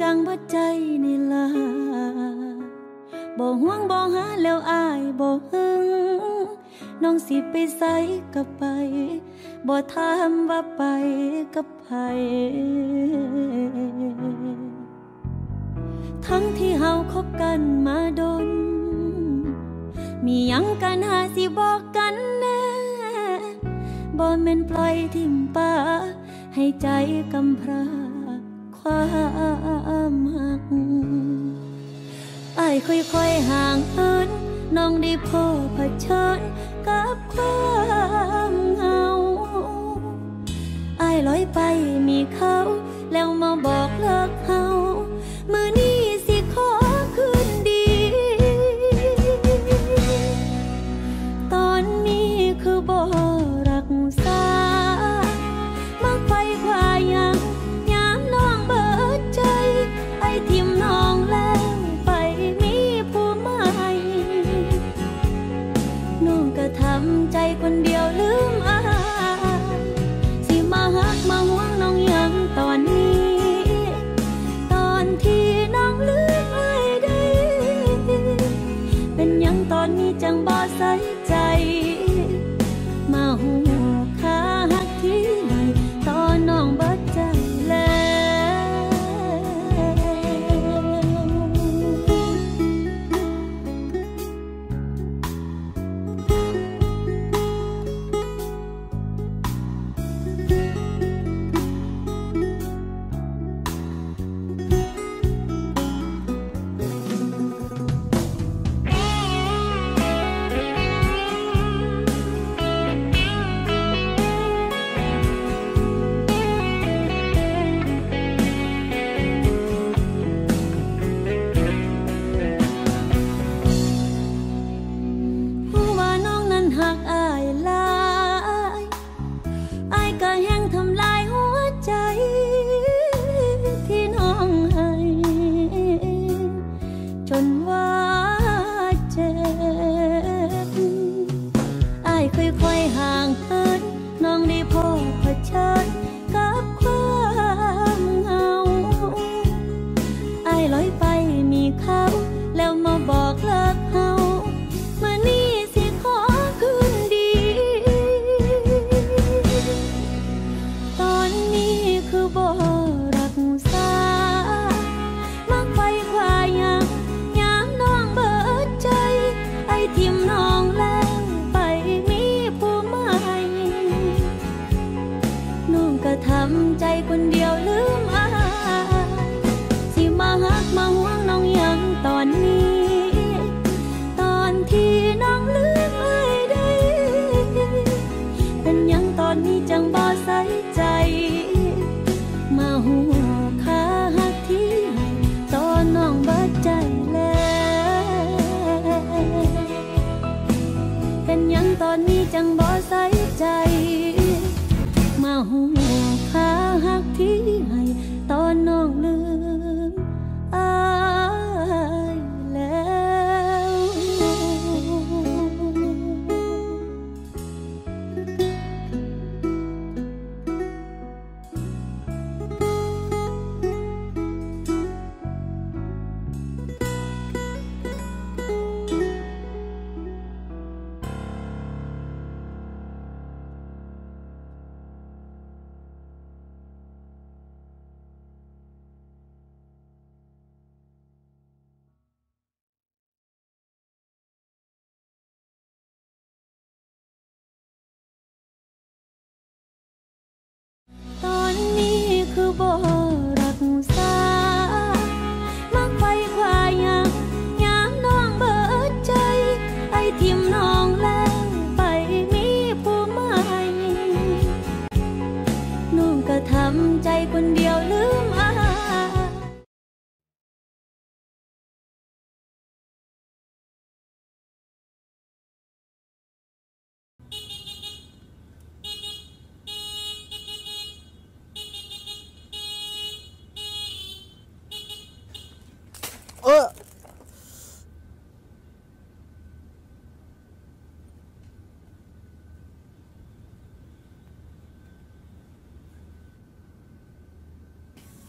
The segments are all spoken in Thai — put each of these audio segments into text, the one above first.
จังบ่ใจนี่ล่ะบ่ห่วงบ่หาแล้วอายบ่หึงน้องสิไปไสก็ไปบ่ถามว่าไปกับไผทั้งที่เฮาคบกันมาดนมีหยังกันหาสิบอกกันแน่บ่แม่นปล่อยทิ้งป่าให้ใจกำพร้าความหักอ้ายค่อยๆห่างเหินน้องได้พบเผชิญกับความเหงาอ้ายลอยไปมีเขาแล้วมาบอกเลิกเฮามื้อนี้สิขอคืนดีตอนนี้คือบ่รักษามักไปกว่ายังยามน้องเบิดใจไอ้ทิ่มน้องแล้วไปมีผู้ใหม่น้องก็ทำใจคนเดียวลืมอายสิมาหักมาห่วงน้องยังตอนนี้จังบ่ใส่ใจมาหูขาหักที่ไหนตอนน้องเบิดใจแล้ว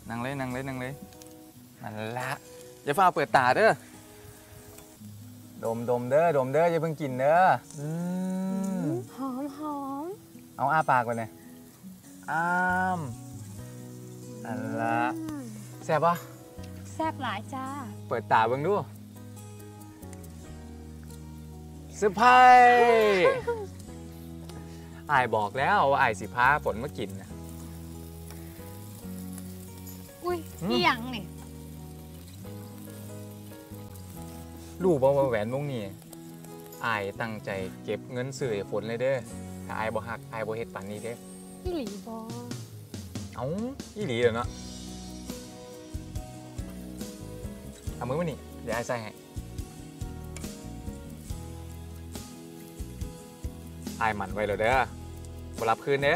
นั่งเลย นั่นละอย่าเฝ้าเปิดตาเด้อดมเด้อดมเด้ออย่าเพิ่งกินเด้อหอมหอมเอาอ้าปากไปเลยอ้ามนั่นละแซ่บปะแซ่บหลายจ้าเปิดตาเบิ่งดูเซอร์ไพรส์อ้ายบอกแล้วว่าอ้ายสิพาฝนมากินนะอุ้ยนี่ยังนี่ลูกบอกว่าแหวนวงนี้อ้ายตั้งใจเก็บเงินซื้อฝนเลยเด้อถ้าอ้ายบ่หักอ้ายบ่เฮ็ดป่านนี้เด้ออีหลีบ่เอ้าอีหลีเหรอเนาะเอามือมานี่เดี๋ยวอ้ายใส่ให้อายหมั่นไว้เลยเด้อบ่รับคืนเด้อ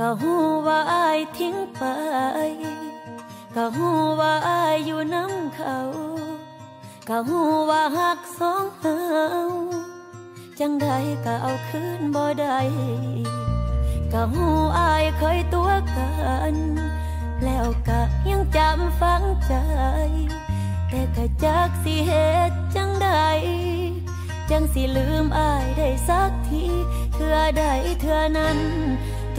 ก็หูว่าอายทิ้งไปก็หูว่าอายอยู่น้ำเขาก็หูว่าหักสองเฮาจังใดก็เอาคืนบ่ได้ก็หูอายเคยตัวกันแล้วก็ยังจำฝังใจแต่ก็จักสิเหตุจังใดจังสิลืมอายได้สักทีเธอใดเธอนั้น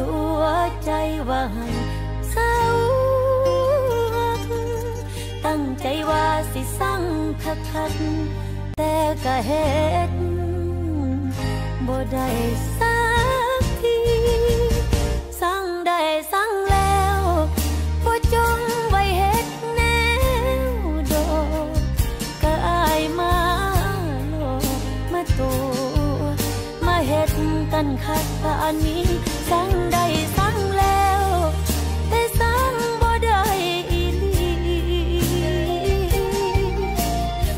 ตัวใจว่าให้เศร้าตั้งใจว่าสิสั่งคักๆแต่ก็เฮ็ดบ่ได้สักทีสั่งได้สั่งแล้วบ่จงไว้เฮ็ดแนวโดดก็อายมาโลมาตัวมาเฮ็ดกันคักป่านนี้สั่งได้สั่งแล้วแต่สั่งบ่ได้อีหลี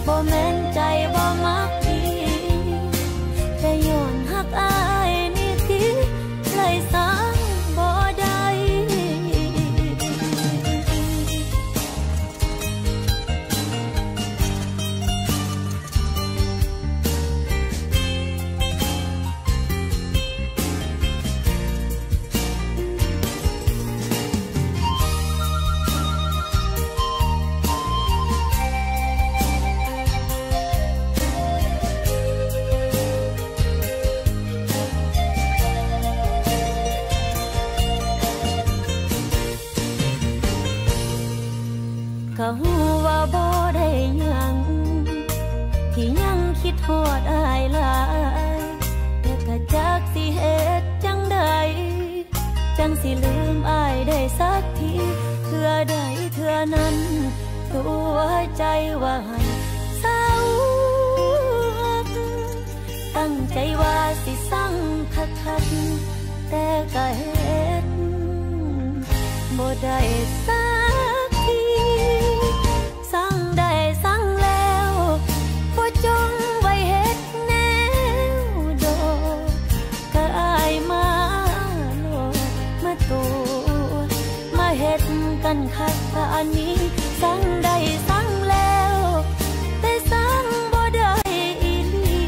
บ่แม่นใจบ่มักดีแต่ย้อนหักอายนี่ติเลยสั่งบ่ได้ก็หูว่าบ่ได้ยังที่ยังคิดฮอดอายหลายแต่ก็จักสิเฮ็ดจังใดจังสิลืมอายได้สักทีเทื่อใดเทื่อนั้นตัวใจว่าให้เศร้าตั้งใจว่าสิสั่งคักๆแต่ก็เฮ็ดบ่ได้สักทีสั่งได้สั่งแล้วบ่จงไว้เฮ็ดแนวโดดก็อายมาโลมาตัวมาเฮ็ดกันคักป่านนี้สั่งได้สั่งแล้วแต่สั่งบ่ได้อีหลี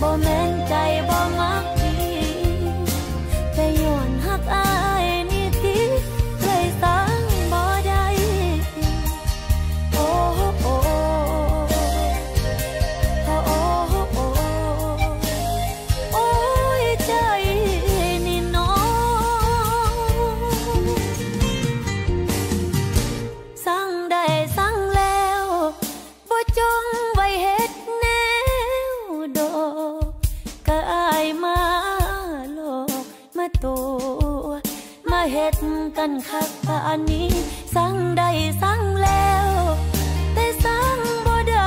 บ่แม่นใจบ่มักดีแต่ย้อนหักอายนี่ติเลยสั่งเฮ็ดกันคักป่านนี้สั่งได้สั่งแล้วแต่สั่งบ่ได้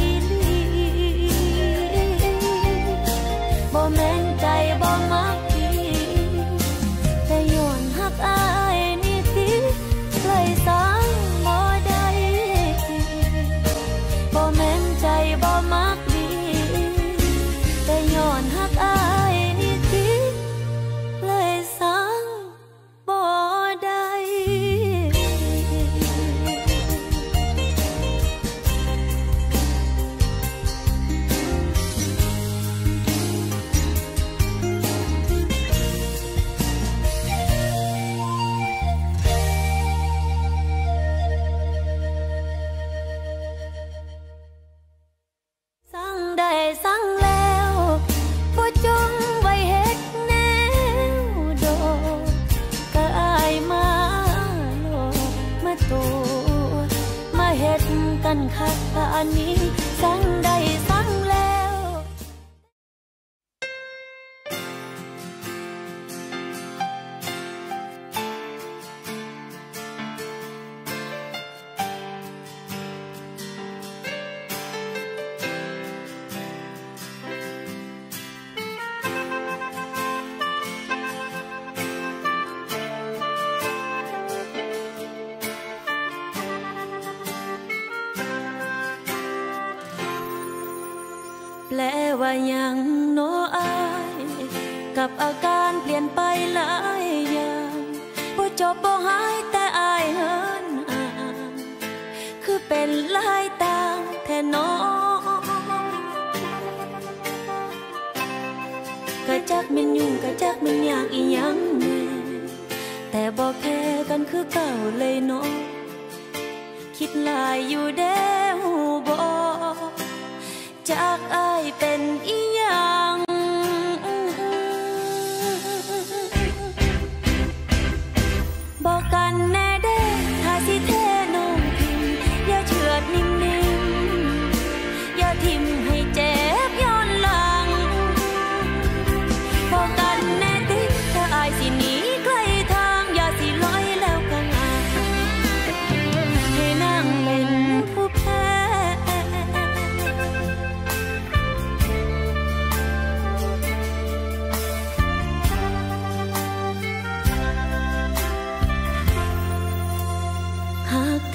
อีหลีบ่แม่นใจบ่มักดีแต่ย้อนหักอายนี่ติเลยสั่งบ่ ว่ายังโน้อายกับอาการเปลี่ยนไปหลายอย่างบ่จบบ่หายแต่อายเหินห่างคือเป็นหลายต่างแท้น้อก็จักมันยุ่งก็จักมันยากอีหยังแน่แต่บ่แค่กันคือเก่าเลยน้อคิดหลายอยู่เด้อบ่จากอายเป็นอีหยังบอกกันแน่เด้อถ้าสิเทน้องพิมอย่าเฉือดนิ่มๆอย่าทิ่มให้เจ็บย้อนหลังบอกกันแน่ติถ้าอายสิหนีไกลทางอย่าสิลอยแล้วก็งาให้นั่งเป็นผู้แพ้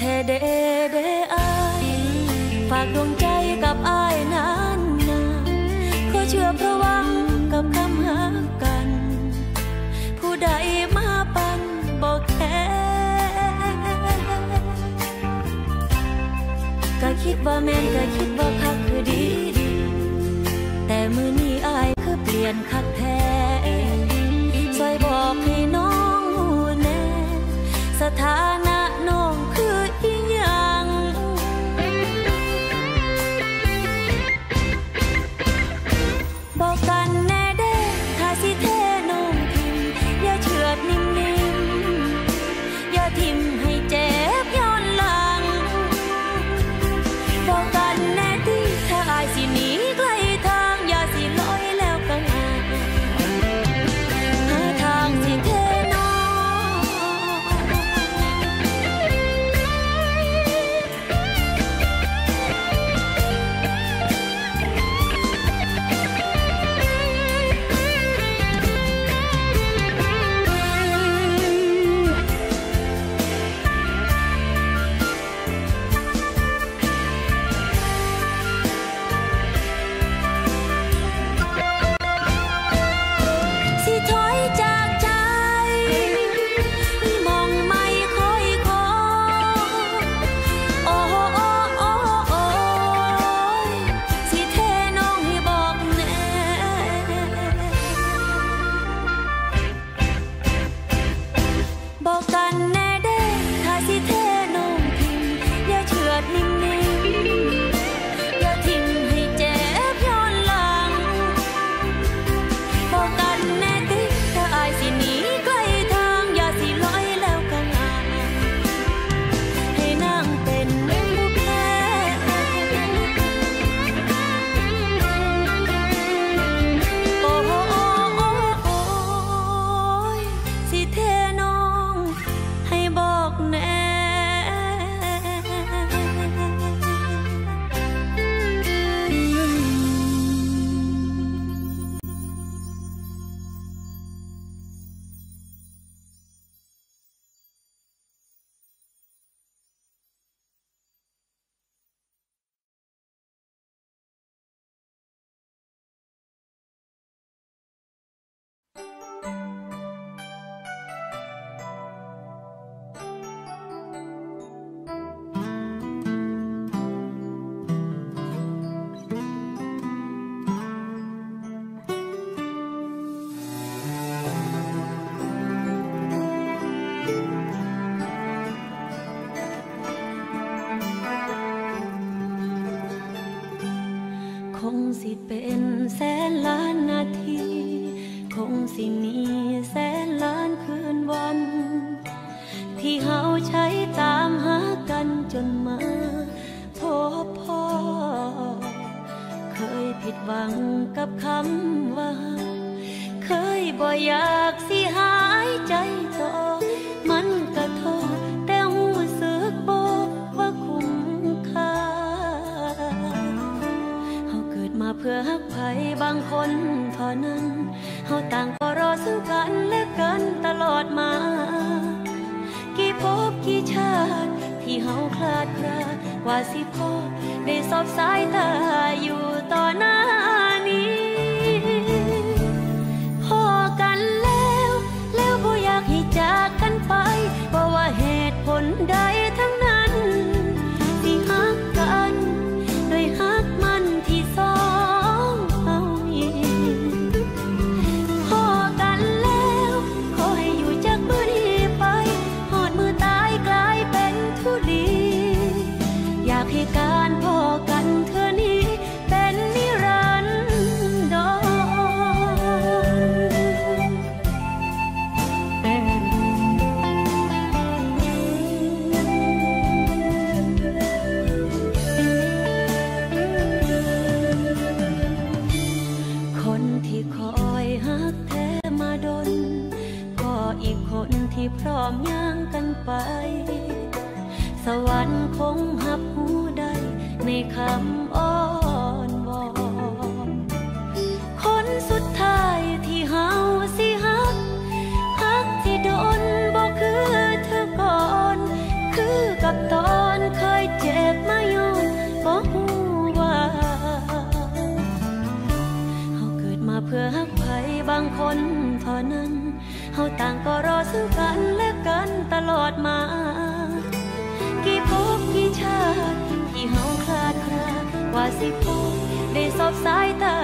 แท้เด้เด้อายฝากดวงใจกับอายนานนาขอเชื่อพระวังกับคำหากันผู้ใดมาปันบอกแค่ก็คิดว่าแม่นก็คิดว่าคักคือดีแต่มื้อนี้อายคือเปลี่ยนคักแท้ซอยบอกให้น้องหูแน่สถานะน้องคืออีหยังบอกกันแน่เด้อถ้าสิเทน้องพิมอย่าเฉือดนิ่มๆอย่าทิ่มให้เจ็บย้อนหลังบอกกันแน่ที่ถ้าอายสิหนีไกลทางอย่าสิลอยแล้วก็งาหาทางสิเทน้องว่าสิพ่อได้สอบสายตาอยู่ต่อหน้านี้ พร้อมย่างกันไปสวรรค์คงหับหูได้ในคำอ้อนวอนคนสุดท้ายที่เฮาสิฮักฮักที่โดนบอกคือเธอก่อนคือกับตอนเคยเจ็บมาย้อนบอกหูว่าเฮาเกิดมาเพื่อฮักไผบางคนเท่านั้นเฮาต่างก็รอซึ่งกันและกันตลอดมากี่พบกี่ชาติที่เฮาคลาดคลาว่าสิพบได้สบสายตา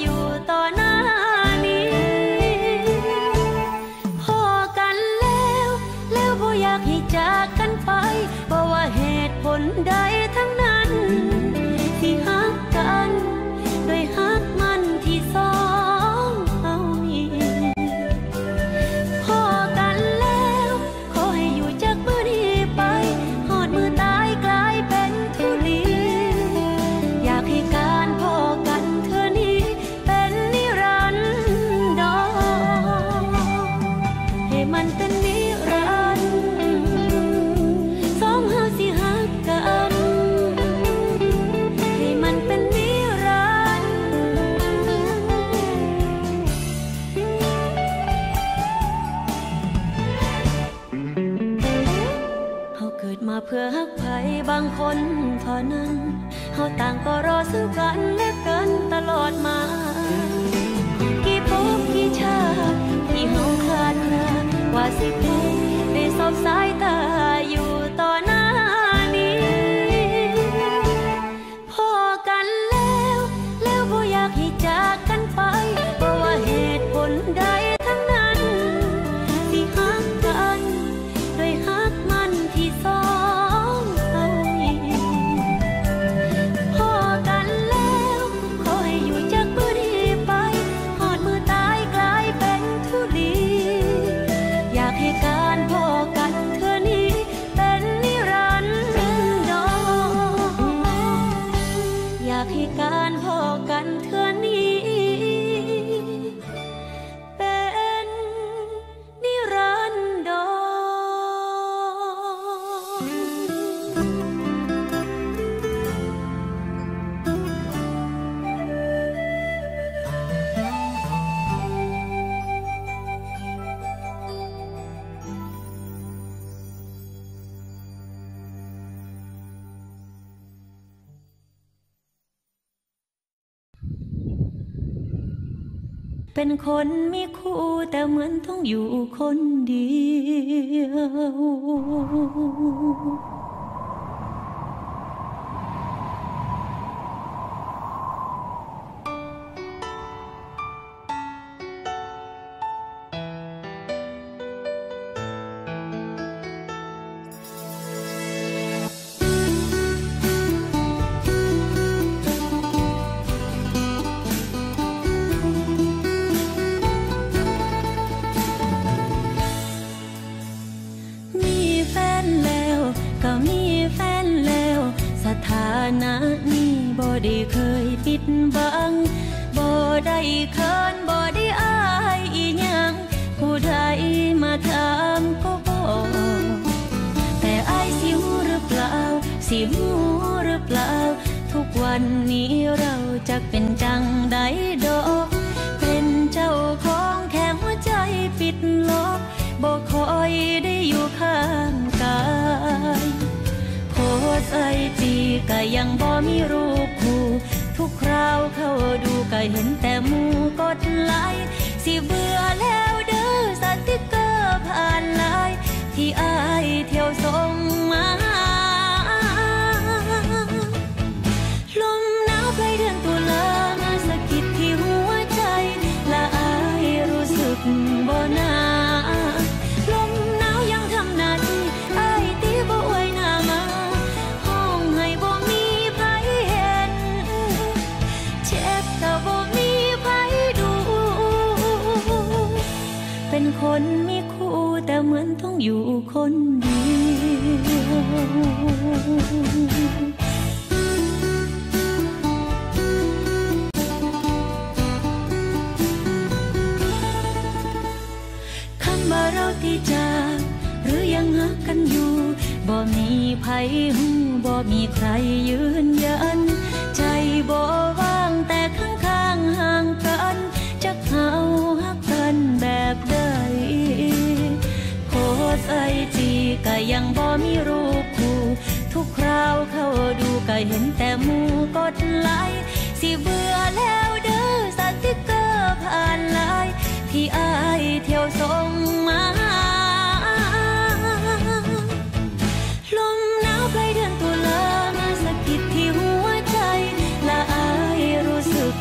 อยู่ต่อหน้านี้พอกันแล้วแล้วบ่อยากให้จากกันไปบ่ว่าเหตุผลใดทั้งนั้นที่ฮักกันโดยฮักมันที่สองเอามีพอกันแล้วขอให้อยู่จากมือนี้ไปหอดมือตายกลายเป็นทุลีอยากให้การพอกันเธอนี้เป็นนิรันดร์ให้มันเป็นนิรันดร์สองเฮาสิฮักกันให้มันเป็นนิรันดร์เฮาเกิดมาเพื่อฮักไผบางคนเท่านั้นเฮาต่างก็รอซึ่งกันและกันตลอดมากี่พบกี่ชาติที่เฮาคลาดคลาว่าสิพบได้สบสายตาอยู่ต่อหน้านี้พอกันแล้วแล้วบ่อยากให้จากกันไปบ่ว่าเหตุผลใดทั้งนั้นที่ฮักกันโดยฮักมันที่สองเอาอีพอกันแล้วขอให้อยู่จากมือนี้ไปหอดมือตายกลายเป็นทุลีอยากให้การพอกันเธอนี้เป็นนิรันดร์อยากให้การพอกันเธอนี้เป็นนิรันดร์เป็นคนมีคู่แต่เหมือนต้องอยู่คนเดียวคนมีคู่แต่เหมือนต้องอยู่คนเดียวคำว่าเราที่จาก หักกันอยู่บ่มีไผฮู้บ่มีใครยืนยันใจบ่ว่างแต่ข้างๆห่างกันจักเฮาหักกันแบบใดโพสต์ไอจีก็ยังบ่มีรูปคู่ทุกคราวเขาดูก็เห็นแต่หมู่กดไลค์สิเบื่อแล้วเด้อสติกเกอร์ผ่านไลน์ที่อ้ายเที่ยวส่งมาลมหนาวปลายเดือนตุลามาสะกิดที่หัวใจและอ้ายรู้สึก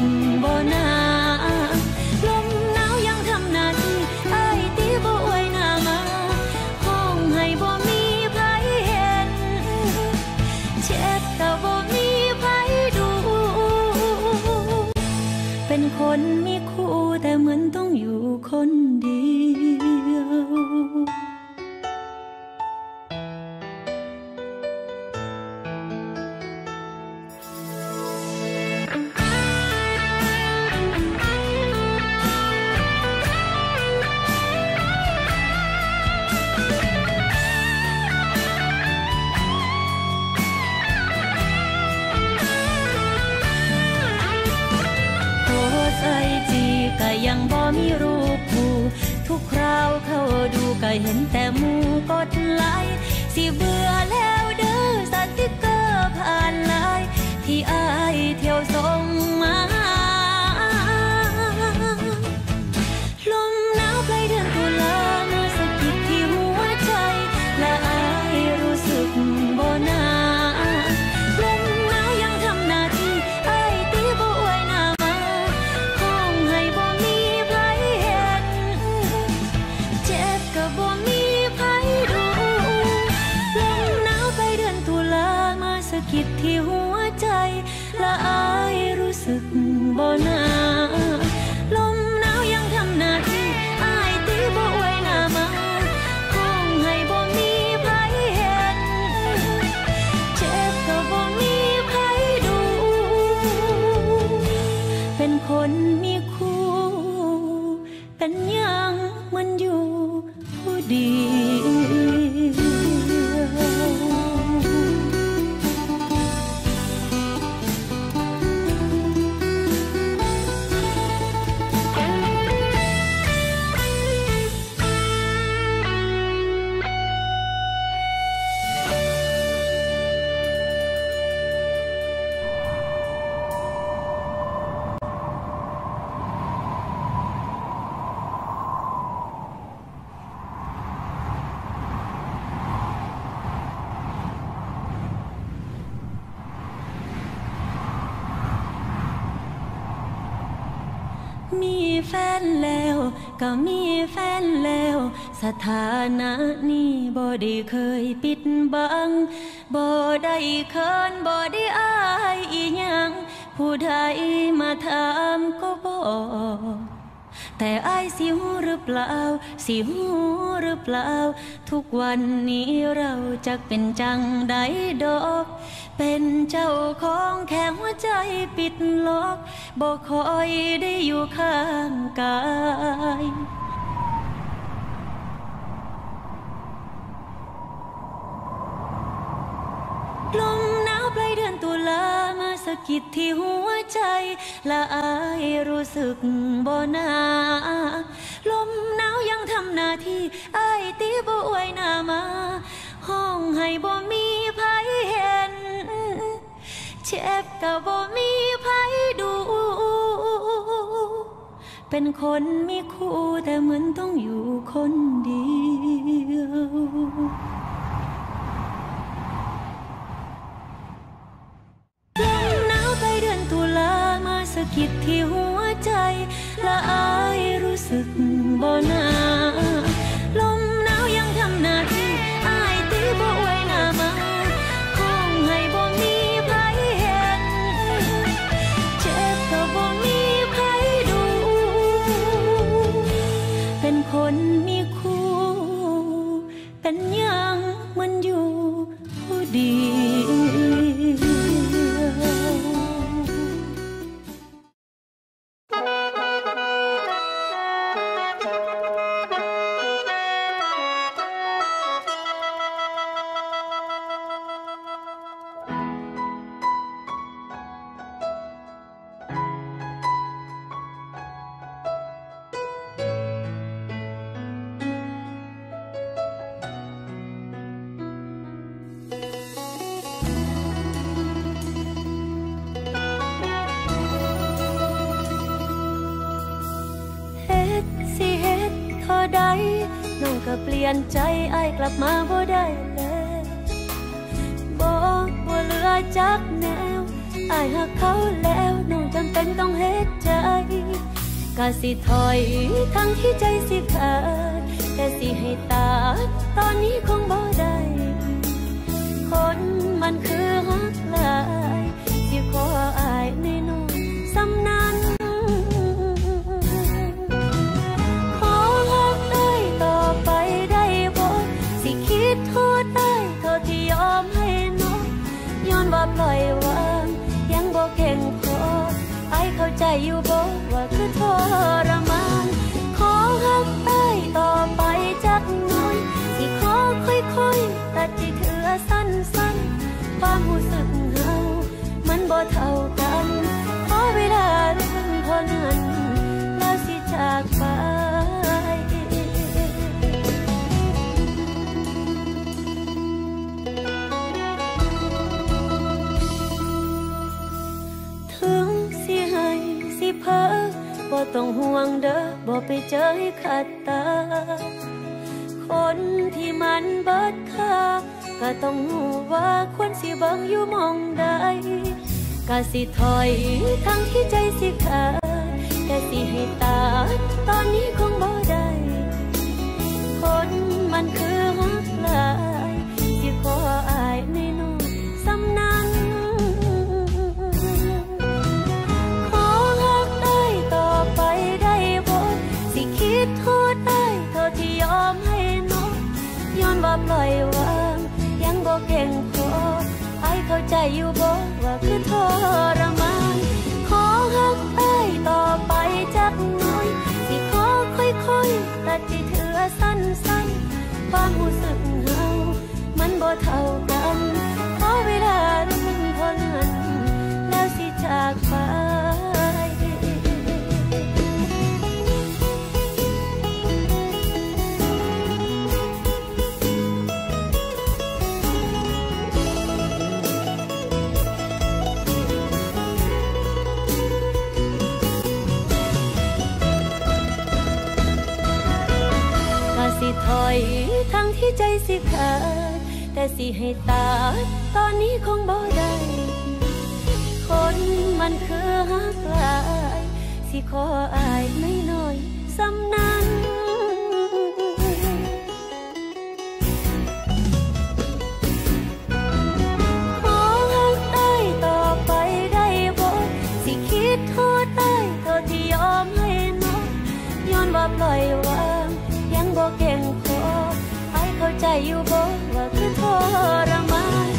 บ่น่าลมหนาวยังทำหน้าที่อ้ายตีบ่อวยหน้ามาคงให้บ่มีไผเห็นเช็ดก็บ่มีไผดูเป็นคนมีคู่แต่เหมือนต้องอยู่คนเดียวยังบ่มีรูปคู่ทุกคราวเขาดูก็เห็นแต่หมู่กดไลค์สิเบื่อแล้วเด้อสติกเกอร์ผ่านไลน์ที่อ้ายเที่ยวส่งมาลมหนาวปลายเดือนตุลามาสะกิดที่หัวใจและอ้ายรู้สึกบ่น่าที่หัวใจละอายรู้สึกบ่น่าลมหนาวยังทำหน้าที่อายตีบ่อวยหน้ามาคงให้บ่มีไผเห็นเจ็บก็บ่มีไผดูเป็นคนมีคู่เป็นยังมันอยู่ผู้เดียวมีแฟนแล้วก็มีแฟนแล้วสถานะนี้บ่ได้เคยปิดบังบ่ได้เขินบ่ได้อายอีหยังผู้ใดมาถามก็บอกแต่อายสิฮู้หรือเปล่าสิฮู้หรือเปล่าทุกวันนี้เราจักเป็นจังใดดอกเป็นเจ้าของแค่หัวใจปิดล็อกบ่คอยได้อยู่ข้างกายลมหนาวปลายเดือนตุลามาสะกิดที่หัวใจละอายรู้สึกบ่น่าลมหนาวยังทำหน้าที่อายตีบ่อวยหน้ามาห้องให้บ่มีไผเห็นเจ็บก็บ่มีไผดูเป็นคนมีคู่แต่เหมือนต้องอยู่คนเดียวสะกิดที่หัวใจละอายรู้สึกบ่น่าลมหนาวยังทำหน้าที่อายตีบ่อวยหน้ามาคงให้บ่มีไผเห็นเจ็บก็บ่มีไผดูเป็นคนมีคู่เป็นยังมันอยู่ผู้เดียว น้องก็เปลี่ยนใจไอ้กลับมาบ่ได้เลยบอกว่าเรือจักแนวไอ้หักเขาแล้วน้องจำเป็นต้องเฮ็ดใจกะสิถอยทั้งที่ใจสิขาดแต่สิให้ตาตอนนี้คงบ่ได้คนมันคือหักหลายที่ขออายในน้องสำนันขอหักได้ต่อไปได้บ่สิคิดโทษได้เท่าที่ยอมให้น้องย้อนว่าปล่อยวางยังบ่เก่งพอไอ้เข้าใจอยู่บ่ว่าคือทรมานขอหักไอ้ต่อไปจักหน่อยสิขอค่อยๆตัดที่เถื่อสั้นๆความรู้สึกเฮามันบ่เท่ากันขอเวลาเรื่องเท่านั้นแล้วสิจากไปบ่ต้องห่วงเด้อบ่ไปเจอให้ขัดตาคนที่มันเบิดค่าก็ต้องรู้ว่าควรสิเบิ่งอยู่มองใดก็สิถอยทั้งที่ใจสิขาดแต่สิให้ตาตอนนี้คงบ่ได้คนมันคือหักหลายที่ขออายในน้องสำนันโทษได้เท่าที่ยอมให้น้องย้อนว่าปล่อยวางยังบ่เก่งพอไอ้เข้าใจอยู่บ่ว่าคือทรมานขอหักไอ้ต่อไปจักหน่อยสิขอค่อยๆตัดที่เถื่อสั้นๆความรู้สึกเฮามันบ่เท่ากันขอเวลาเรื่องเท่านั้นแล้วสิจากไปถอยทั้งที่ใจสิขาดแต่สิให้ตาตอนนี้คงบ่ได้คนมันคือหักหลายสิขออายไม่น้อยสำนันขอหักได้ต่อไปได้บ่สิคิดโทษได้เท่าที่ยอมให้น้องย้อนว่าปล่อยวางบ่เก่งพอไอ้เข้าใจอยู่บ่ว่าคือทรมาน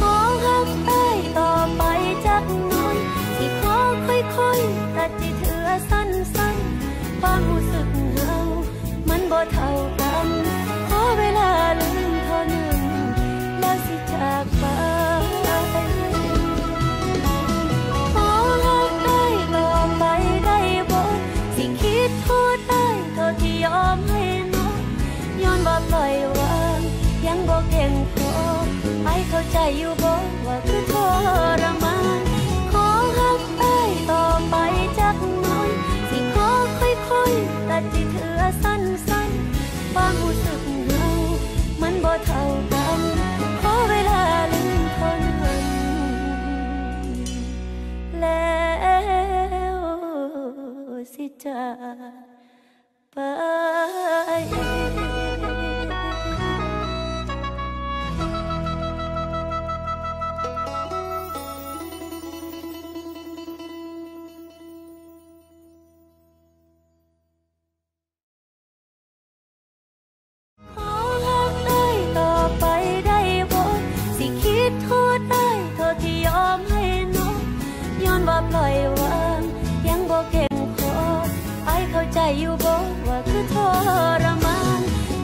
ขอหักไอ้ต่อไปจักหน่อยสิขอค่อยๆตัดที่เถื่อสั้นๆความรู้สึกเฮามันบ่เท่ากันขอเวลาลืมเท่านั้นแล้วสิจากไปขอหักไอ้ต่อไปได้บ่สิคิดโทษได้เท่าที่ยอมให้บ่ปล่อยวางยังบ่เก่งพอไอ้เข้าใจอยู่บ่ว่าคือทรมานขอหักไอ้ต่อไปจักหน่อยสิขอค่อยๆตัดที่เถื่อสั้นๆความรู้สึกเฮามันบ่เท่ากันขอเวลาลืมเท่านั้นแล้วสิจากไปปล่อยวางยังบ่เก่งพอไอ้เข้าใจอยู่บ่ว่าคือทรมาน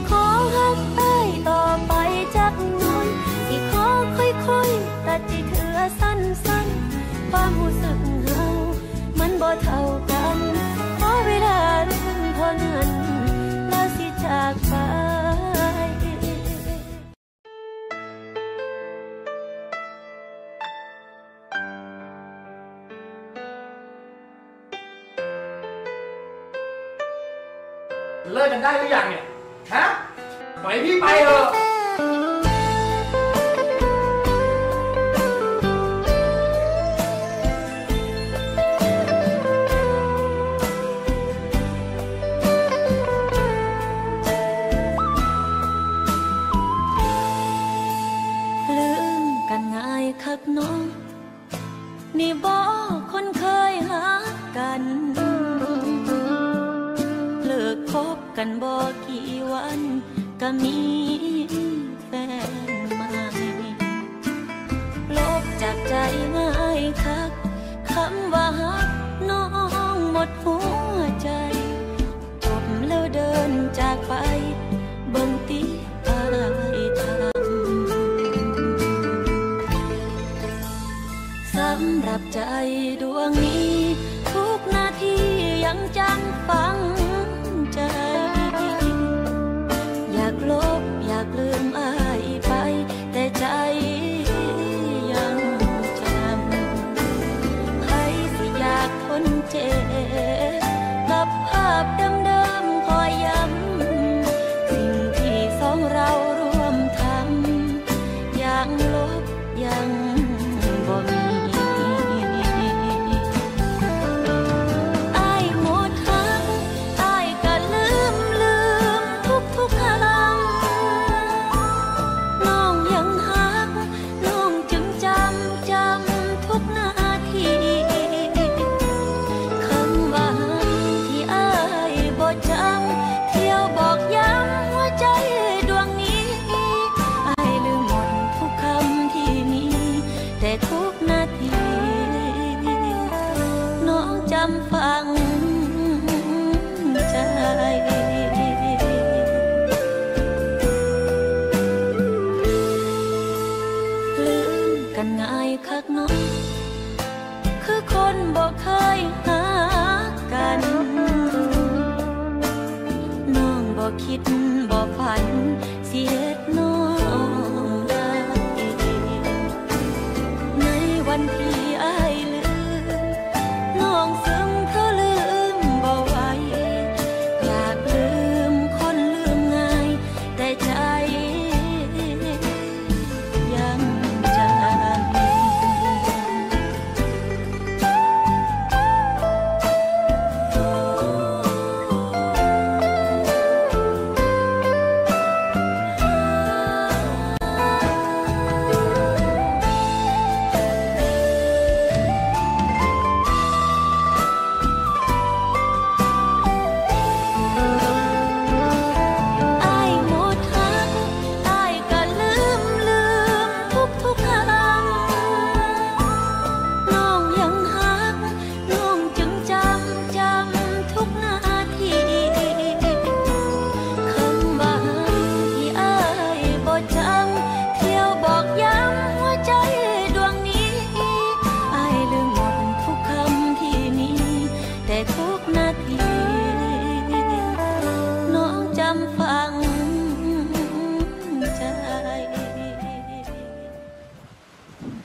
ขอหักไอ้ต่อไปจักหน่อยสิขอค่อยๆตัดที่เถื่อสั้นๆความรู้สึกเฮามันบ่เท่ากันขอเวลาเรื่องเท่านั้นแล้วสิจากไปเลิกกันได้หรือยังเนี่ย ฮะปล่อยพี่ไปเถอะลืมกันง่ายคักน้องนี่บอกคนเคยหากันเลิกคบกันบอกกี่วันก็มีแฟนใหม่ลบจากใจง่ายคักคำว่าฮักน้องหมดหัวใจจบแล้วเดินจากไปเบิ่งติอายทำสำหรับใจดวงนี้ทุกนาทียังจำฝังใจอยากลบอยากลืมอายไปแต่ใจยังจำใครสิอยากทนเจ็บกับภาพเดิมๆคอยย้ำสิ่งที่สองเราร่วมทำยังลบยังบ่มีคิดบ่ฝันสิเฮ็ดน้องได้ในวันที่อ้ายลืมน้องซึ้งเธอลืมบ่ไหวอยากลืมคนลืมง่ายแต่ใจยังจำ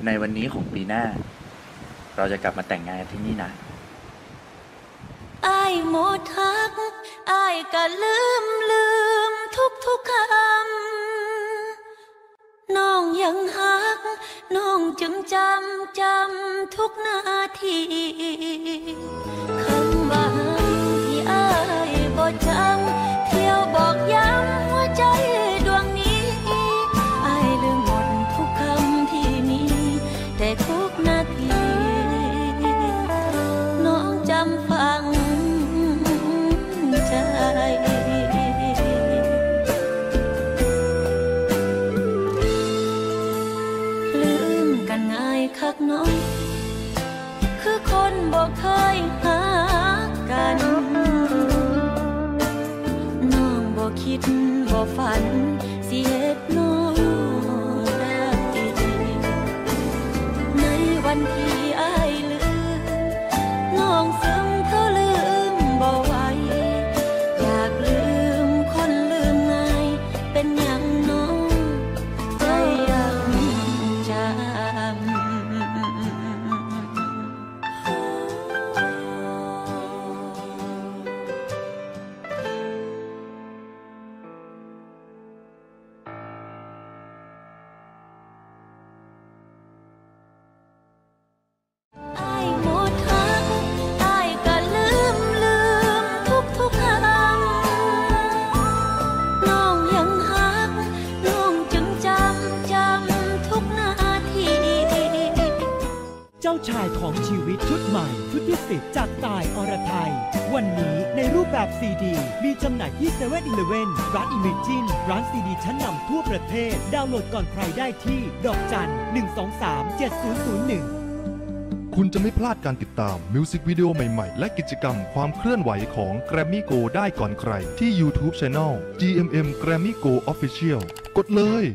ในวันนี้ของปีหน้าเราจะกลับมาแต่งงานที่นี่นะอ้ายหมดฮักอ้ายก็ลืมทุกคำน้องยังฮักน้องจึงจำทุกนาทีคำว่าที่อ้ายบ่จำเที่ยวบอกย้ำหัวใจดวงนี้อ้ายลืมหมดทุกคำที่มีแต่ทุกนาทีน้องจำฝังใจลืมกันง่ายคักน้อยคือคนบ่เคยหากันน้องบ่คิดบ่ฝันสิเฮ็ดน้องได้ในวันที่อ้ายลืมน้องซึ้งเธอลืมบ่ไหวอยากลืมคนลืมง่ายเป็นหยังน้องใจยังจำ เจ้าชายของชีวิตชุดใหม่ชุดที่10จากต่ายอรไทยวันนี้ในรูปแบบซีดีมีจำหน่ายที่ 7-Eleven ร้าน Imagine ร้านซีดีชั้นนำทั่วประเทศดาวน์โหลดก่อนใครได้ที่*1237001คุณจะไม่พลาดการติดตามมิวสิกวิดีโอใหม่ๆและกิจกรรมความเคลื่อนไหวของ Grammy Go ได้ก่อนใครที่ YouTube Channel GMM Grammy Go Official กดเลย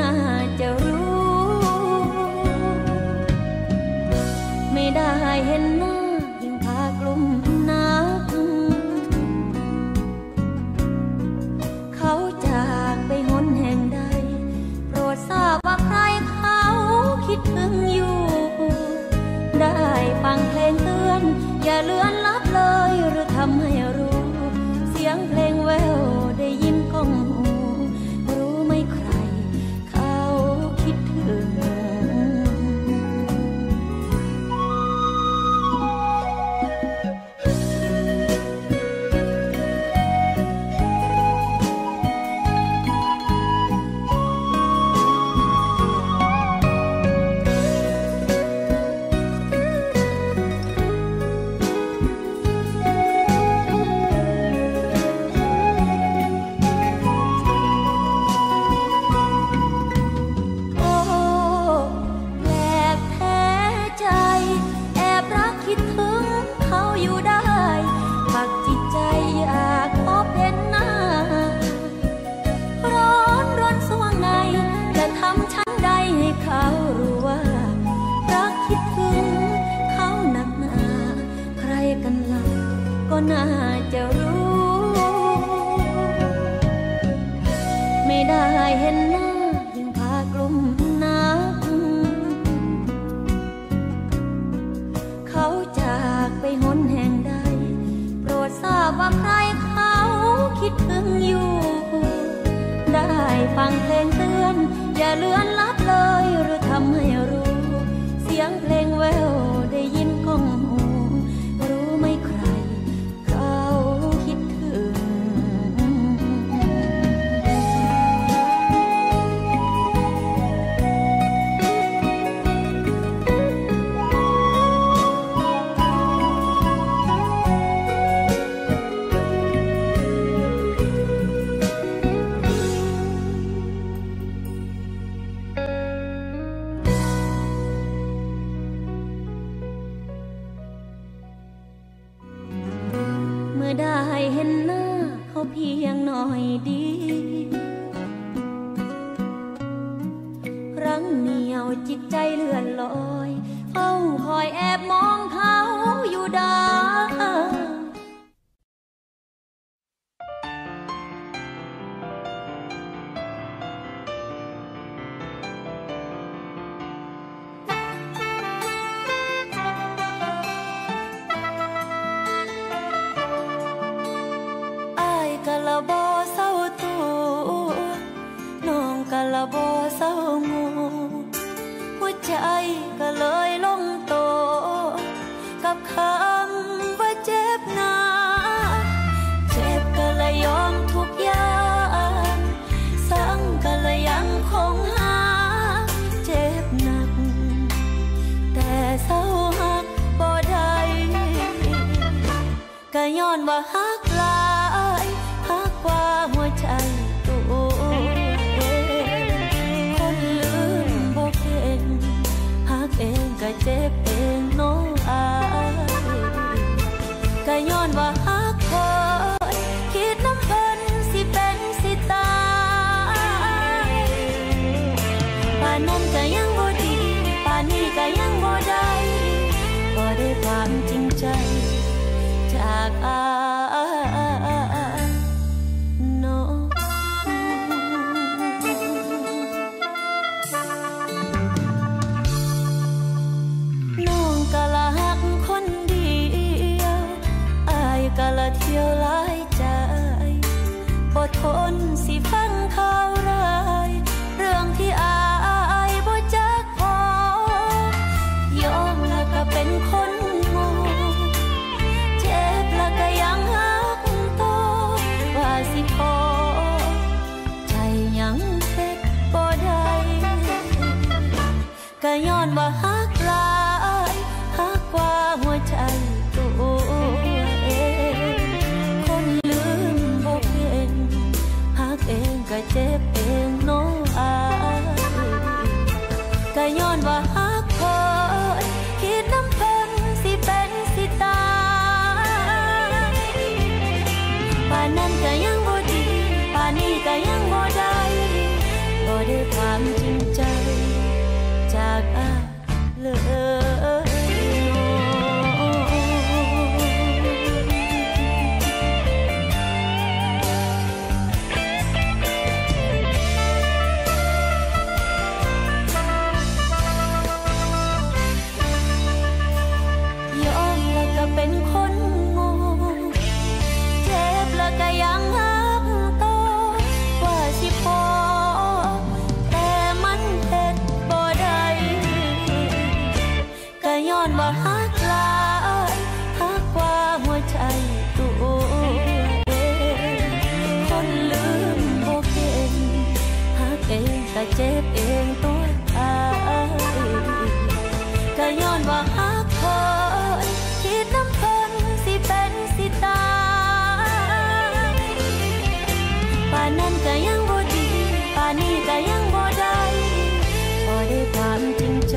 น่าจะรู้ไม่ได้เห็นหน้ายิ่งพากลุ่มนักเขาจากไปหนแห่งใดโปรดทราบว่าใครเขาคิดถึงอยู่ได้ฟังเพลงเตือนอย่าเลือนลับเลยหรือทำให้รู้เสียงเพลงแววได้ยินก้องน่าจะรู้ไม่ได้เห็นหน้ายิ่งพากลุ่มนักเขาจากไปหนแห่งใดโปรดทราบว่าใครเขาคิดถึงอยู่ได้ฟังเพลงเตือนอย่าเลือนลับเลยหรือทำให้รู้เสียงเพลงแววได้ยินก้อง ของหาเจ็บหนักแต่เศร้าหักบ่ได้ก็ย้อนว่าหักหลายหักกว่าหัวใจตัวเองคนลืมบ่เก่งหักเองก็เจ็บเองน้องอายก็ย้อนว่าหักคอยคิดน้ำเพิ่นสิเป็นสิตายนั่นก็ยังบ่ดีป่านนี้ก็ยังบ่ได้บ่ได้ความจริงใจจากอาน้องน้องก็ละหักคนเดียวอายก็ละเที่ยวหลายใจบ่ทนสิฟังข่าวร้ายเรื่องที่อายเป็นคนโง่เจ็บแล้วก็ยังหักตัวว่าสิพอใจยังเฮ็ดบ่ได้ก็ย้อนว่าหักหลายหักกว่าหัวใจตัวเองคนลืมบ่เก่งหักเองก็เจ็บเองน้องอายก็ย้อนว่าหักพอนั่นก็ยังบ่ดีป่านนี้ก็ยังบ่ได้บ่ได้ความจริงใจจากอาเลยยอมแล้วก็เป็นคนก็ยังหักตัวว่าสิพอแต่มันเฮ็ดบ่ได้ก็ย้อนว่าหักหลายหักกว่าหัวใจตัวเองคนลืมบ่เก่งหักเองก็เจ็บเองตัวอายก็ย้อนว่าหักคอยคิดน้ำเพิ่นสิเป็นสิตายป่านนั้นก็ยังบ่ดีป่านนี้ก็ยังบ่ได้บ่ได้ความจริงใจ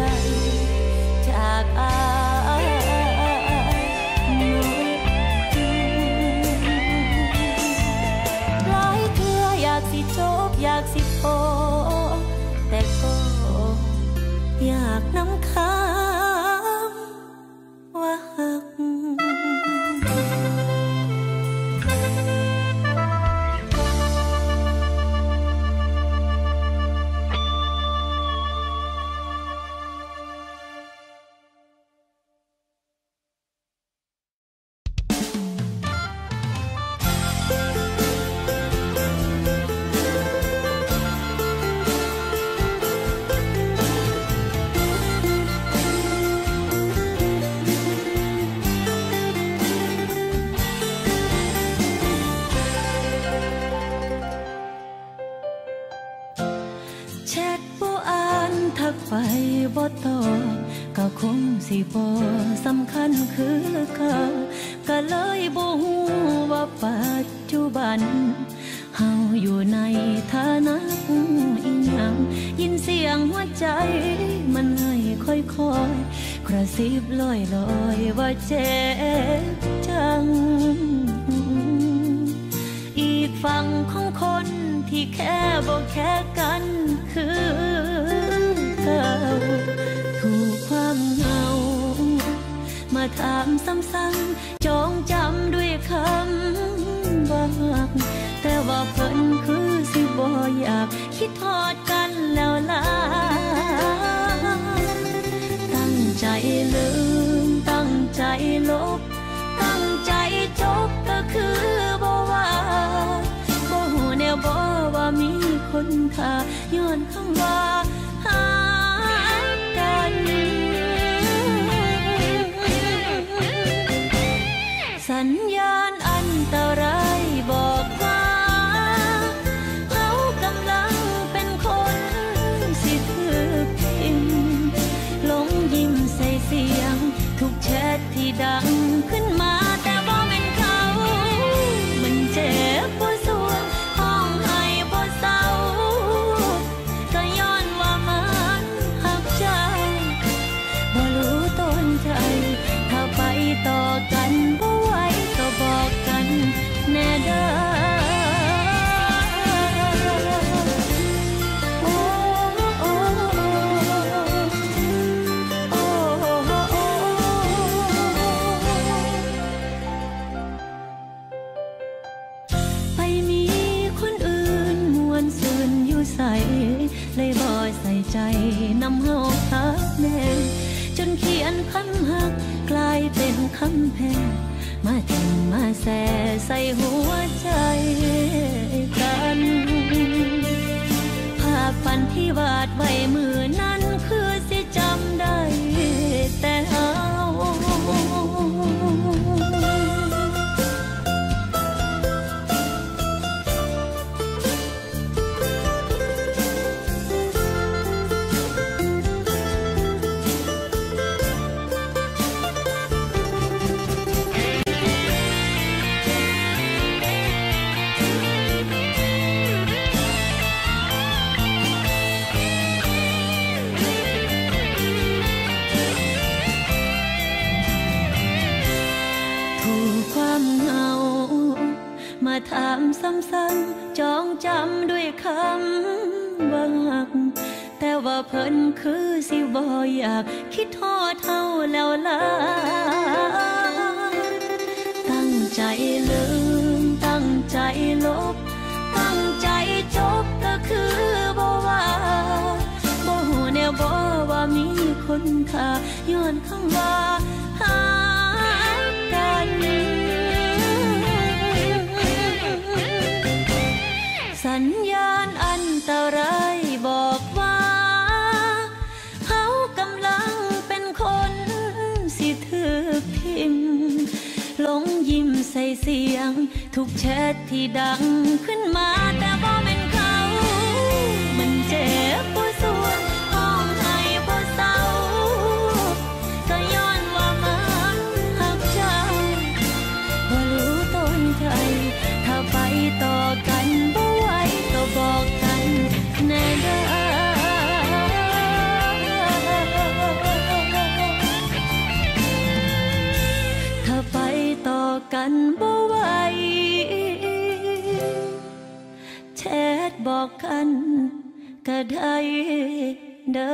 จากอายน้องหลายเทื่ออยากสิจบอยากสิพอแต่ก็อยากนำคำว่าหักสิบ่สำคัญคือเขาก็เลยบ่ฮู้ว่าปัจจุบันเฮาอยู่ในฐานะอีหยังยินเสียงหัวใจมันให้ค่อยๆกระซิบลอยๆว่าเจ็บจังอีกฝั่งของคนที่แค่บ่แค่กันคือเขาถูกความเหงามาถามซ้ำๆจองจำด้วยคำว่าแต่ว่าเพิ่นคือสิบ่อยากคิดทอดกันแล้วล่ะตั้งใจลืมตั้งใจลบตั้งใจจบก็คือบ่ว่าบ่ฮู้แนวบ่ว่ามีคนค่าย้อนคำว่าหากันสัญญาณอันตรายบอกว่าเขากำลังเป็นคน ดังขึ้นมาแต่บ่แม่นเขามันเจ็บปวดสวงห้องให้ปวดเศร้าก็ย้อนว่ามันหักใจบ่รู้ต้นใจถ้าไปต่อกันบ่ไหวก็บอกกันแน่เด้อเลยบ่ใส่ใจนำหอกตาแม่จนเขียนคำหักกลายเป็นคำแพ้มาทิ้งมาแส่ใส่หัวใจกันภาพฝันที่วาดไว้มือนั้นคือสิจำได้แต่เอาถามซ้ำๆจองจำด้วยคำว่าหักแต่ว่าเพิ่นคือสิบ่อยากคิดทอดเท่าแล้วล่ะตั้งใจลืมตั้งใจลบตั้งใจจบก็คือบ่ว่าบ่หูแนวบ่ว่ามีคนค่าย้อนคำว่าหากันสัญญาณอันตรายบอกว่าเขากำลังเป็นคนสิถือพิมพ์หลงยิ้มใส่เสียงทุกแชทที่ดังขึ้นมาแต่บ่แม่นเขามันเจ็บปวดสวงห้องให้ปวดเศร้าก็ย้อนว่ามันหักใจบ่รู้ต้นใจถ้าไปต่อกันบอกกันแน่เด้อถ้าไปต่อกันบ่ไหวแชทบอกกันก็ได้เด้อ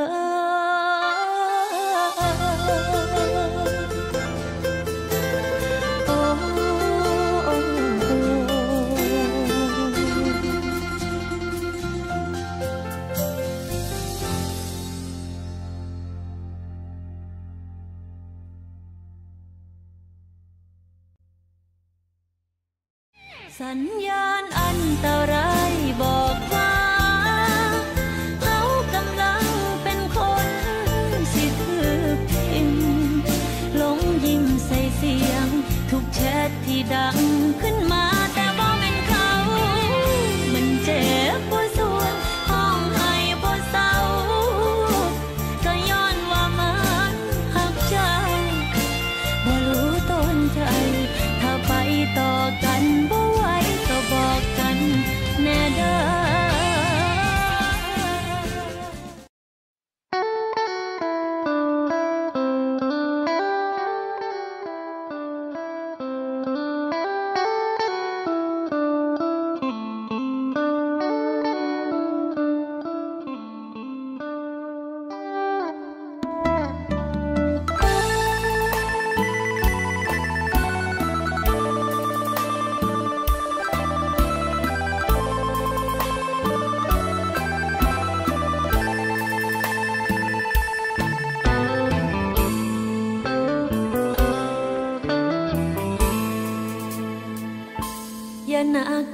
สัญญาณอันตรายบอกว่าเขากำลังเป็นคนสิถือพิมพ์หลงยิ้มใส่เสียงทุกแชทที่ดังขึ้นมาแต่บ่แม่นเขามันเจ็บปวดสวงห้องให้ปวดเศร้าก็ย้อนว่ามันหักใจบ่รู้ต้นใจถ้าไปต่อกัน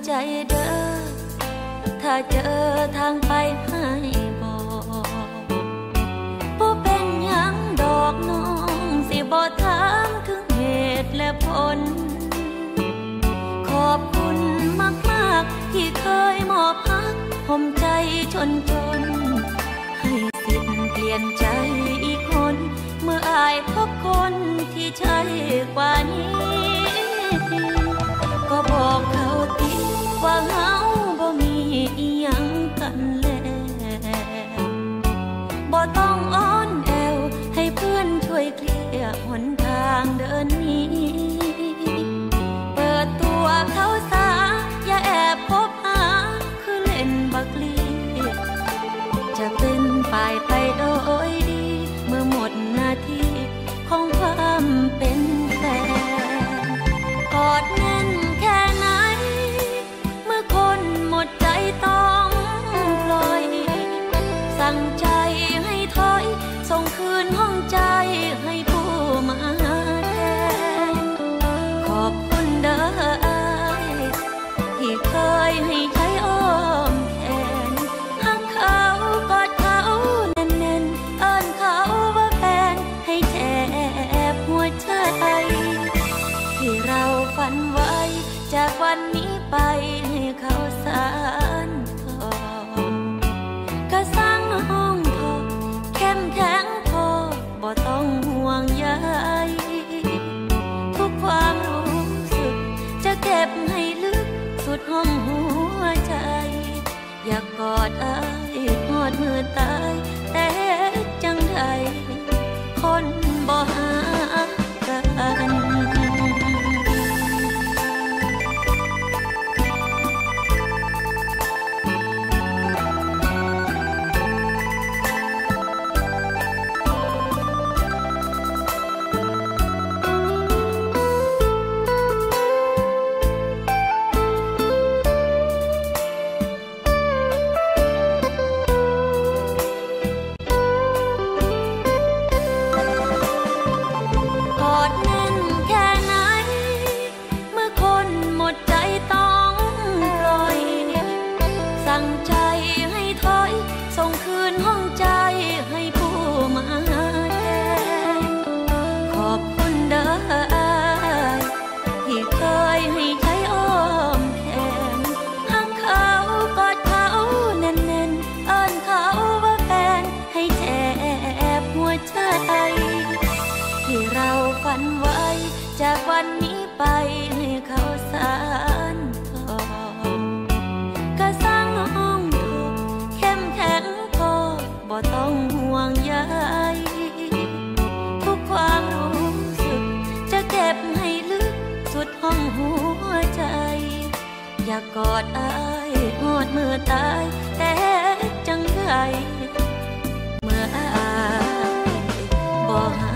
ใจเด้อถ้าเจอทางไปให้บอกบ่เป็นหยังดอกน้องสิบ่ถามถึงเหตุและผลขอบคุณมากๆที่เคยมอบฮักผมใจจนให้สิทธิ์เปลี่ยนใจอีกคนเ มื่ออายพบคนที่ใช่กว่านี้ก็บอกเขาติว่าเขาบ่มีอีหยังกันแล้วบ่ต้องอ้อนแอวให้เพื่อนช่วยเคลียร์หนทางเดินนี้เปิดตัวเขาซะอย่าแอบพบหาคือเล่นบักลีจะเป็นฝ่ายไปโดยดีเมื่อหมดหน้าที่ของความเป็นแฟนกอดแน่นแค่ไหนเมื่อคนหมดใจต้องปล่อยสั่งใจให้ถอยส่งคืนห้องใจให้ผู้มาแทนขอบคุณเด้ออายที่เคยให้ใช้อ้อมแขนหักเขากอดเขาแน่นๆเอิ้นเขาว่าแฟนให้แทบหัวใจที่เราฝันไว้จากวันนี้ไปให้เขาสานต่อกระสังห้องทองเข้มแข็งพอบ่ต้องห่วงใยทุกความรู้สึกจะเก็บให้ลึกสุดห้องหัวใจอยากกอดอ้ายหอดมือตายแต่จังใดคนบ่หากันกอดอ้ายหอดมือตายแต่จังไดเมื่ออ้ายบ่หัก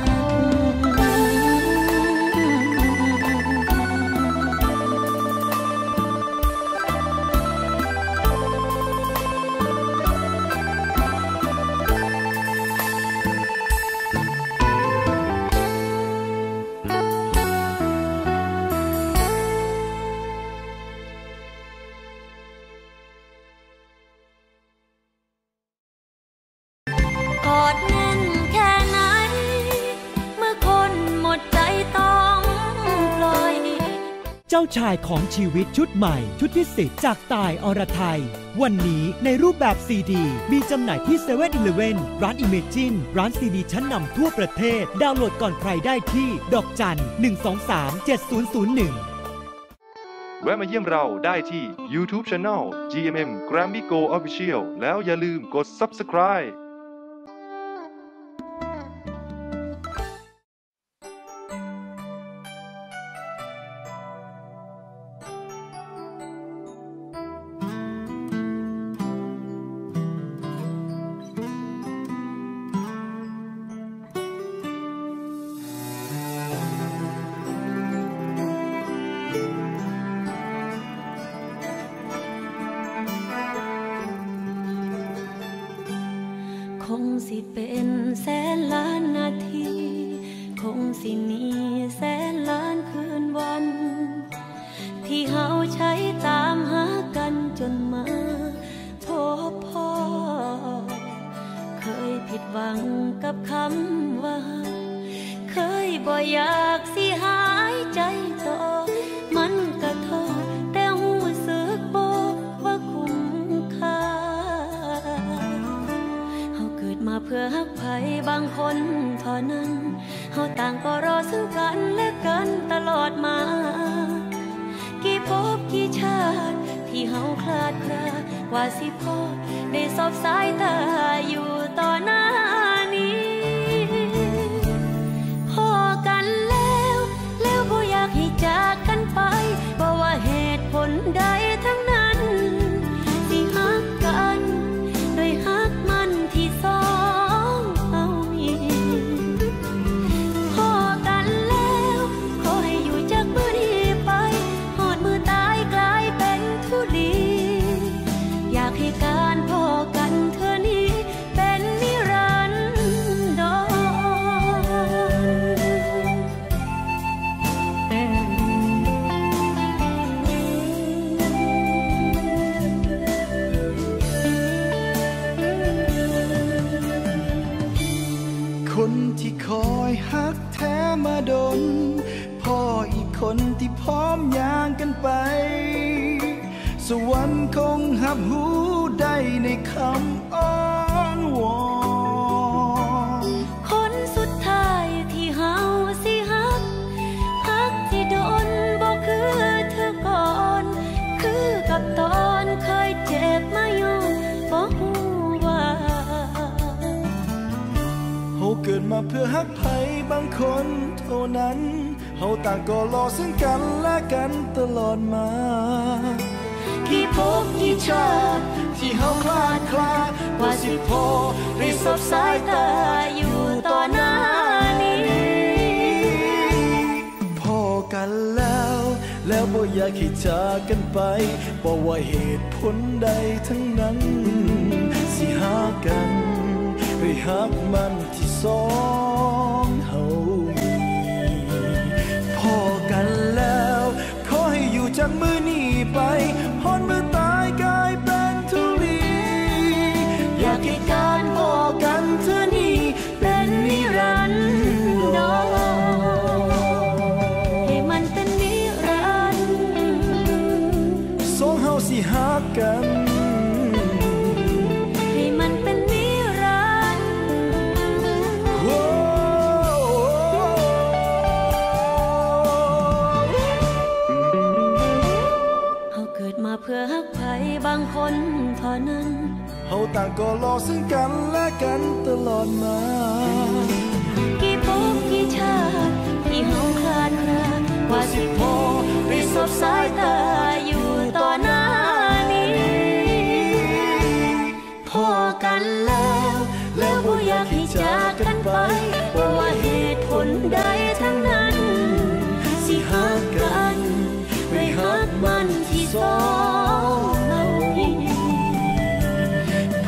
เจ้าชายของชีวิตชุดใหม่ชุดที่10จากต่ายอรไทยวันนี้ในรูปแบบซีดีมีจำหน่ายที่ 7-Eleven ร้าน Imagine ร้านซีดีชั้นนำทั่วประเทศดาวน์โหลดก่อนใครได้ที่ดอกจัน 123-7001 แวะมาเยี่ยมเราได้ที่ YouTube Channel GMM Grammy Go Official แล้วอย่าลืมกด Subscribe เพื่อฮักไผบางคนเท่านั้นเฮาต่างก็รอซึ่งกันและกันตลอดมากี่พบกี่ชาติที่เฮาคลาดคลาว่าสิพอได้สบสายตาอยู่ต่อหน้านี้พอกันแล้วแล้วบ่อยากให้จากกันไปบ่ว่าเหตุผลใดทั้งนั้นสิฮักกันโดยฮักมันที่สองเอามีพอกันแล้วขอให้อยู่จากมือนี้ไปหอดมือตายกลายเป็นทุลีอยากให้การพอกันเธอนี้เป็นนิรันดรคนที่คอยฮักแท้มาดนพ่ออีกคนที่พร้อมย่างกันไปสวรรค์คงหับหูได้ในคำอ้อนวอนคนสุดท้ายที่เฮาสิฮักฮักที่โดนบอกคือเธอก่อนคือกับตอนเคยเจ็บมาอยู่บอกว่าเฮาเกิดมาเพื่อฮักไผบางคนเท่านั้นเฮาต่างก็รอซึ่งกันและกันตลอดมากี่พบกี่ชาติที่เฮาคลาดคลาว่าสิพอได้สบสายตาอยู่ต่อหน้านี้พอกันแล้วแล้วบ่อยากให้จากกันไปบ่ว่าเหตุผลใดทั้งนั้นสิหากันหรือฮักมันที่สองเฮามีพอกันแล้วขอให้อยู่จากมือนี้ไปหอนมือตายกลายเป็นทุลีอยากให้การพอกันเธอนี้เป็นนิรันดรให้มันเป็นนิรันดร์สองเฮาสิฮักกันให้มันเป็นนิรันดร์เพื่อฮักไผบางคนเท่านั้นเฮาต่างก็รอซึ่งกันและกันตลอดมากี่พบกี่ชาติที่เฮาคลาดคลาว่าสิพอได้สบสายตาอยู่ต่อหน้านี้พอกันแล้วแล้วบ่อยากให้จากกันไปบ่ว่าเหตุผลใดทั้งนั้นสิฮักกันไม่ฮักมันที่สองเรา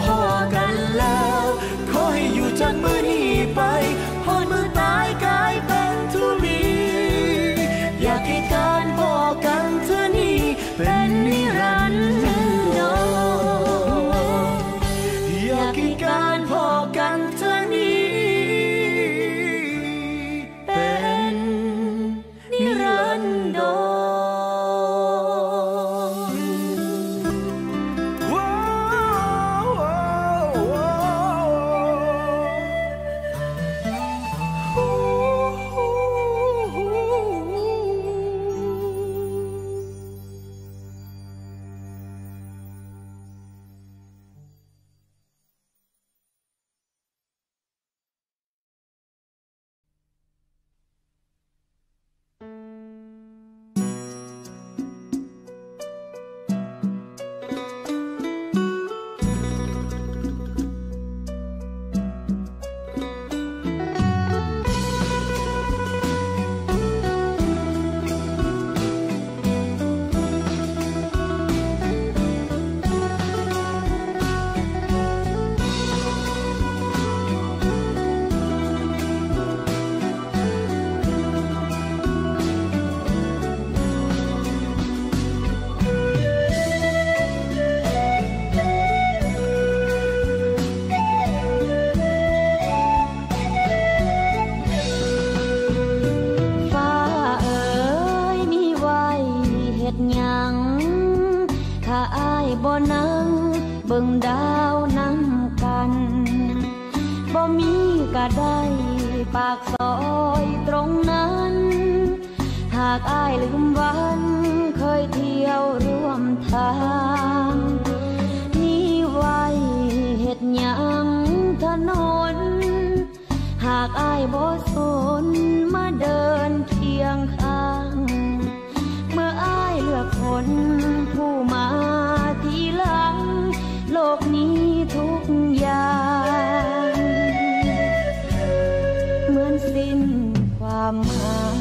พอกันแล้วขอให้อยู่จากมือนี้ไปหอดมือตายกลายเป็นทุลีอยากให้การพอกันเธอนี้เป็นนิรันดรอยากให้การพอกันเธอนี้เป็นนิรันดร ากอ้ายลืมวันเคยเที่ยวร่วมทางนี่ไว้เฮ็ดหยังถนนหากอ้ายบ่สนมาเดินเคียงข้างเมื่ออ้ายเลือกคนผู้มาทีหลังโลกนี้ทุกอย่างเหมือนสิ้นความหมาย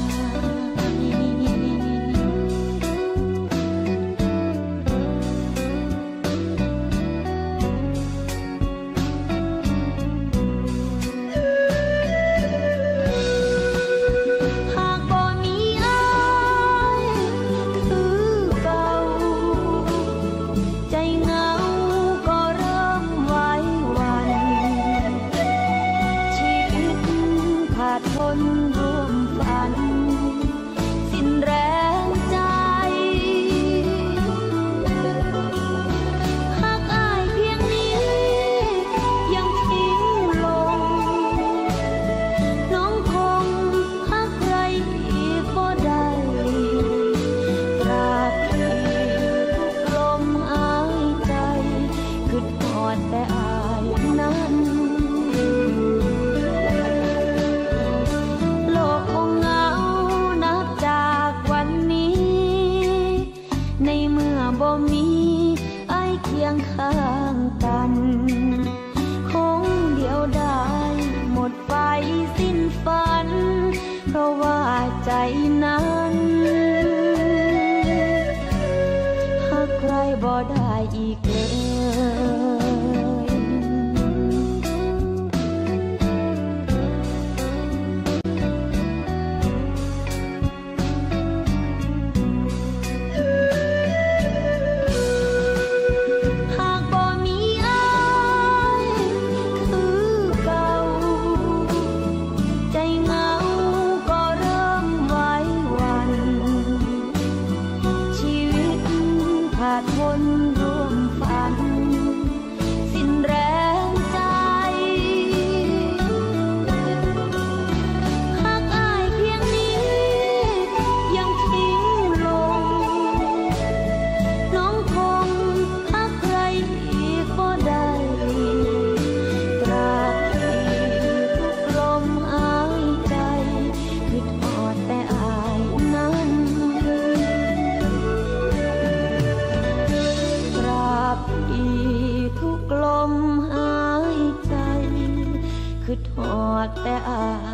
แต่